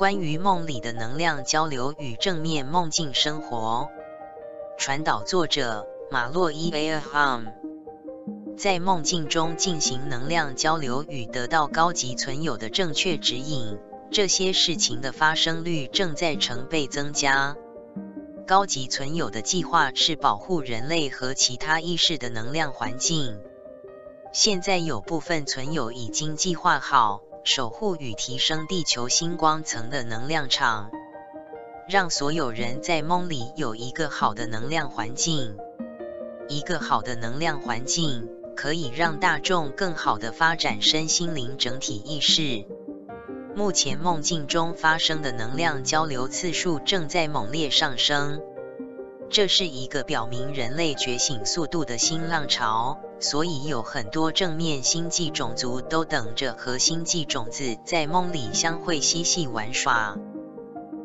关于梦里的能量交流与正面梦境生活。传导作者马洛伊 Abraham。 在梦境中进行能量交流与得到高级存有的正确指引，这些事情的发生率正在成倍增加。高级存有的计划是保护人类和其他意识的能量环境。现在有部分存有已经计划好守护与提升地球星光层的能量场，让所有人在梦里有一个好的能量环境。一个好的能量环境 可以让大众更好地发展身心灵整体意识。目前梦境中发生的能量交流次数正在猛烈上升，这是一个表明人类觉醒速度的新浪潮，所以有很多正面星际种族都等着和星际种子在梦里相会嬉戏玩耍。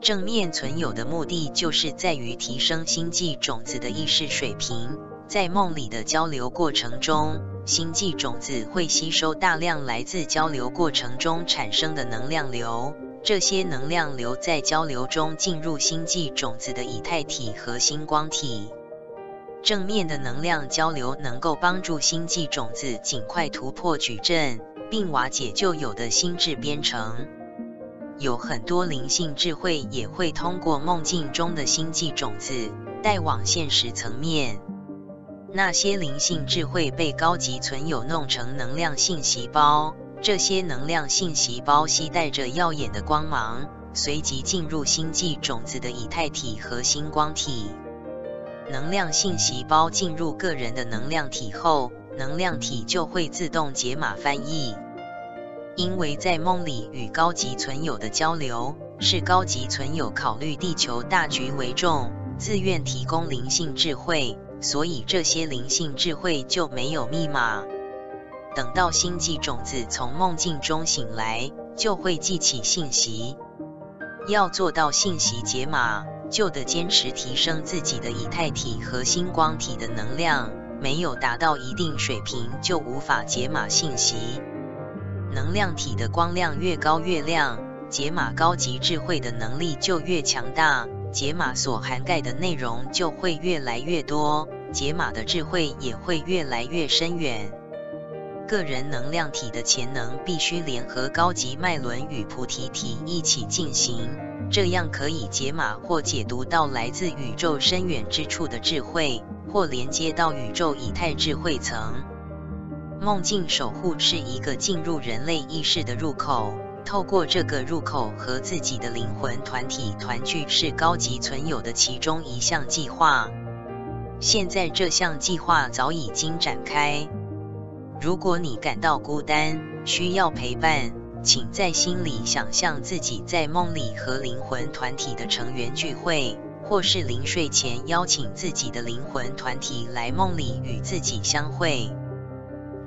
正面存有的目的就是在于提升星际种子的意识水平。 在梦里的交流过程中，星际种子会吸收大量来自交流过程中产生的能量流，这些能量流在交流中进入星际种子的以太体和星光体。正面的能量交流能够帮助星际种子尽快突破矩阵，并瓦解旧有的心智编程。有很多灵性智慧也会通过梦境中的星际种子带往现实层面。 那些灵性智慧被高级存有弄成能量信息包，这些能量信息包携带着耀眼的光芒，随即进入星际种子的以太体和星光体。能量信息包进入个人的能量体后，能量体就会自动解码翻译。因为在梦里与高级存有的交流，是高级存有考虑地球大局为重，自愿提供灵性智慧。 所以这些灵性智慧就没有密码。等到星际种子从梦境中醒来，就会记起信息。要做到信息解码，就得坚持提升自己的以太体和星光体的能量，没有达到一定水平就无法解码信息。能量体的光亮越高越亮，解码高级智慧的能力就越强大。 解码所涵盖的内容就会越来越多，解码的智慧也会越来越深远。个人能量体的潜能必须联合高级脉轮与菩提体一起进行，这样可以解码或解读到来自宇宙深远之处的智慧，或连接到宇宙以太智慧层。梦境守护是一个进入人类意识的入口。 透过这个入口和自己的灵魂团体团聚是高级存有的其中一项计划。现在这项计划早已经展开。如果你感到孤单，需要陪伴，请在心里想象自己在梦里和灵魂团体的成员聚会，或是临睡前邀请自己的灵魂团体来梦里与自己相会，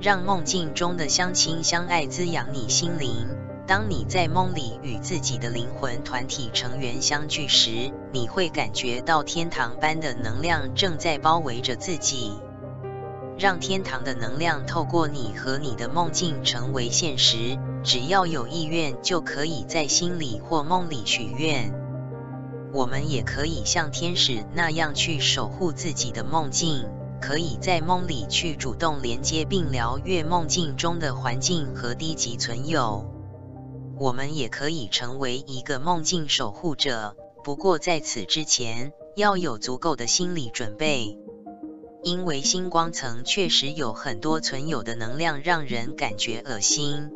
让梦境中的相亲相爱滋养你心灵。 当你在梦里与自己的灵魂团体成员相聚时，你会感觉到天堂般的能量正在包围着自己。让天堂的能量透过你和你的梦境成为现实，只要有意愿就可以在心里或梦里许愿。我们也可以像天使那样去守护自己的梦境。 可以在梦里去主动连接并疗愈梦境中的环境和低级存有。我们也可以成为一个梦境守护者，不过在此之前要有足够的心理准备，因为星光层确实有很多存有的能量让人感觉恶心，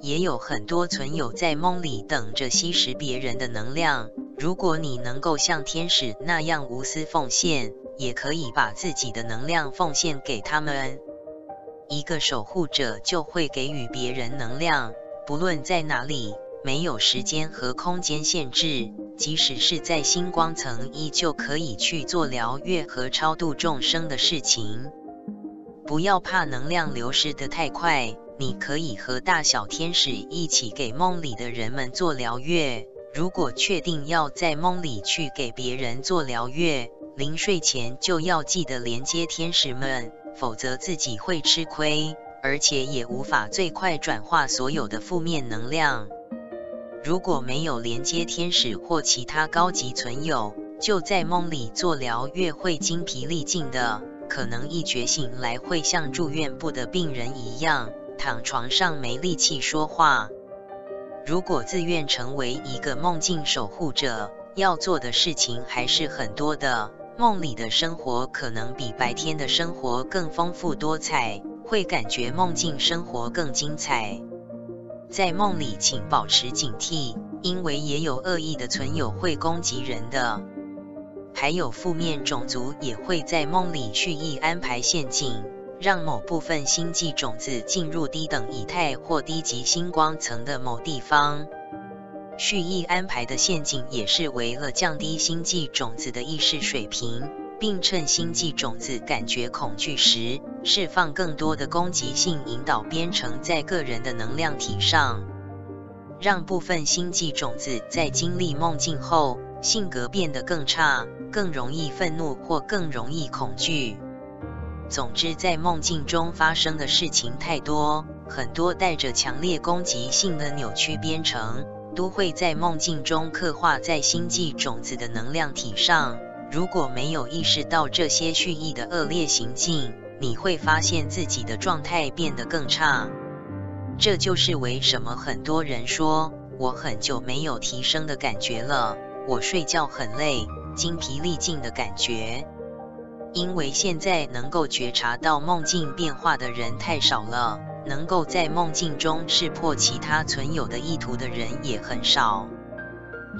也有很多存有在梦里等着吸食别人的能量。如果你能够像天使那样无私奉献， 也可以把自己的能量奉献给他们。一个守护者就会给予别人能量，不论在哪里，没有时间和空间限制，即使是在星光层，依旧可以去做疗愈和超度众生的事情。不要怕能量流失得太快，你可以和大小天使一起给梦里的人们做疗愈。如果确定要在梦里去给别人做疗愈， 临睡前就要记得连接天使们，否则自己会吃亏，而且也无法最快转化所有的负面能量。如果没有连接天使或其他高级存有，就在梦里做疗愈会精疲力尽的，可能一觉醒来会像住院部的病人一样，躺床上没力气说话。如果自愿成为一个梦境守护者，要做的事情还是很多的。梦里的生活可能比白天的生活更丰富多彩，会感觉梦境生活更精彩。在梦里请保持警惕，因为也有恶意的存有会攻击人的，还有负面种族也会在梦里蓄意安排陷阱，让某部分星际种子进入低等以太或低级星光层的某地方。蓄意安排的陷阱也是为了降低星际种子的意识水平，并趁星际种子感觉恐惧时，释放更多的攻击性引导编程在个人的能量体上，让部分星际种子在经历梦境后，性格变得更差，更容易愤怒或更容易恐惧。总之，在梦境中发生的事情太多，很多带着强烈攻击性的扭曲编程都会在梦境中刻画在星际种子的能量体上。如果没有意识到这些蓄意的恶劣行径，你会发现自己的状态变得更差。这就是为什么很多人说，我很久没有提升的感觉了，我睡觉很累，精疲力尽的感觉。因为现在能够觉察到梦境变化的人太少了，能够在梦境中识破其他存有的意图的人也很少，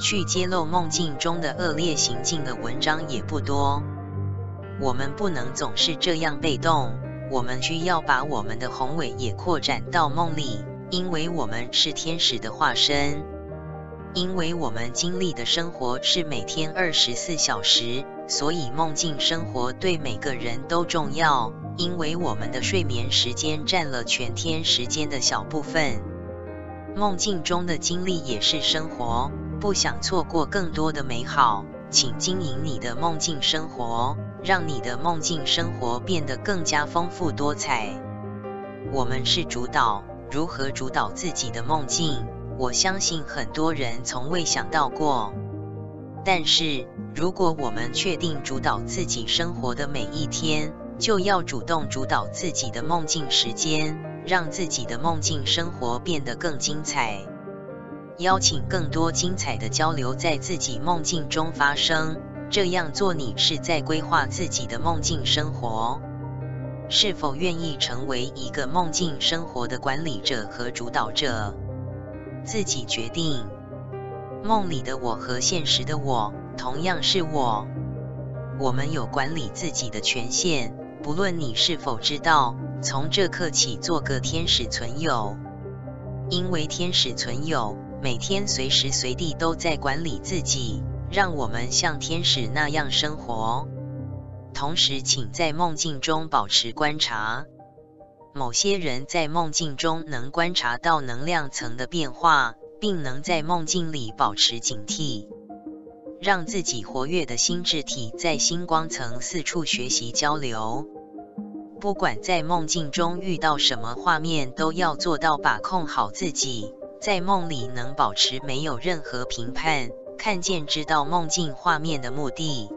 去揭露梦境中的恶劣行径的文章也不多。我们不能总是这样被动，我们需要把我们的宏伟也扩展到梦里，因为我们是天使的化身。因为我们经历的生活是每天24小时，所以梦境生活对每个人都重要。因为我们的睡眠时间占了全天时间的小部分，梦境中的经历也是生活。不想错过更多的美好，请经营你的梦境生活，让你的梦境生活变得更加丰富多彩。我们是主导，如何主导自己的梦境，我相信很多人从未想到过。但是，如果我们确定主导自己生活的每一天，就要主动主导自己的梦境时间，让自己的梦境生活变得更精彩。邀请更多精彩的交流在自己梦境中发生，这样做你是在规划自己的梦境生活。是否愿意成为一个梦境生活的管理者和主导者？自己决定。梦里的我和现实的我同样是我，我们有管理自己的权限。不论你是否知道，从这刻起做个天使存有，因为天使存有每天随时随地都在管理自己。让我们像天使那样生活。同时，请在梦境中保持观察。某些人在梦境中能观察到能量层的变化，并能在梦境里保持警惕。让自己活跃的心智体在星光层四处学习交流。不管在梦境中遇到什么画面，都要做到把控好自己，在梦里能保持没有任何评判，看见知道梦境画面的目的。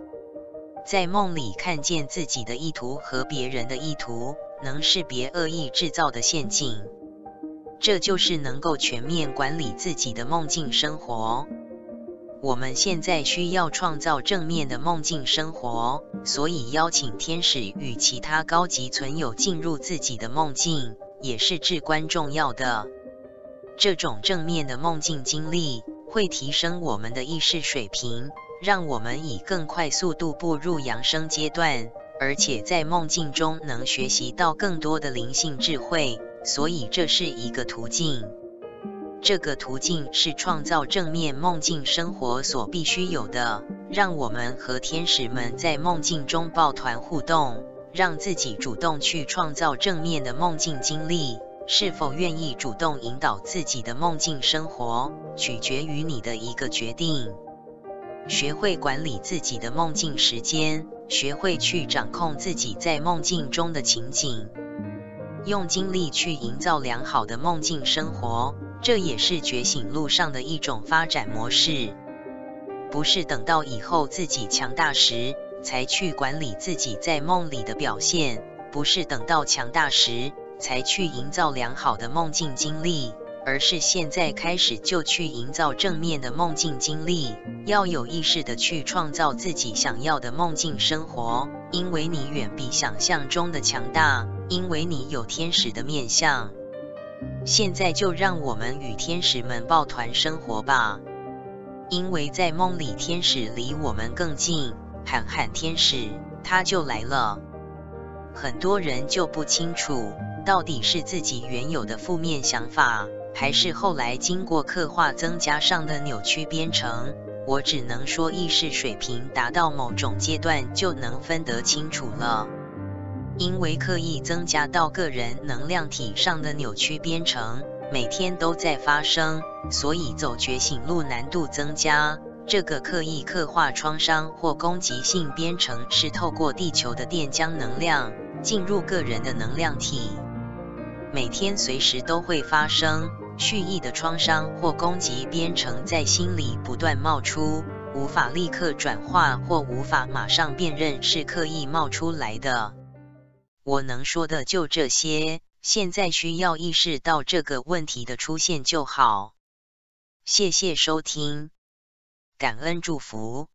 在梦里看见自己的意图和别人的意图，能识别恶意制造的陷阱。这就是能够全面管理自己的梦境生活。我们现在需要创造正面的梦境生活，所以邀请天使与其他高级存有进入自己的梦境，也是至关重要的。这种正面的梦境经历会提升我们的意识水平，让我们以更快速度步入扬升阶段。而且在梦境中能学习到更多的灵性智慧，所以这是一个途径。这个途径是创造正面梦境生活所必须有的。让我们和天使们在梦境中抱团互动，让自己主动去创造正面的梦境经历。是否愿意主动引导自己的梦境生活，取决于你的一个决定。学会管理自己的梦境时间，学会去掌控自己在梦境中的情景，用精力去营造良好的梦境生活，这也是觉醒路上的一种发展模式。不是等到以后自己强大时，才去管理自己在梦里的表现，不是等到强大时，才去营造良好的梦境经历，而是现在开始就去营造正面的梦境经历，要有意识的去创造自己想要的梦境生活，因为你远比想象中的强大，因为你有天使的面相。现在就让我们与天使们抱团生活吧，因为在梦里天使离我们更近，喊喊天使，他就来了。很多人就不清楚，到底是自己原有的负面想法，还是后来经过刻画增加上的扭曲编程。我只能说意识水平达到某种阶段就能分得清楚了，因为刻意增加到个人能量体上的扭曲编程每天都在发生，所以走觉醒路难度增加。这个刻意刻画创伤或攻击性编程是透过地球的电浆能量进入个人的能量体，每天随时都会发生。蓄意的创伤或攻击编程在心里不断冒出，无法立刻转化或无法马上辨认是刻意冒出来的。我能说的就这些，现在需要意识到这个问题的出现就好。谢谢收听，感恩祝福。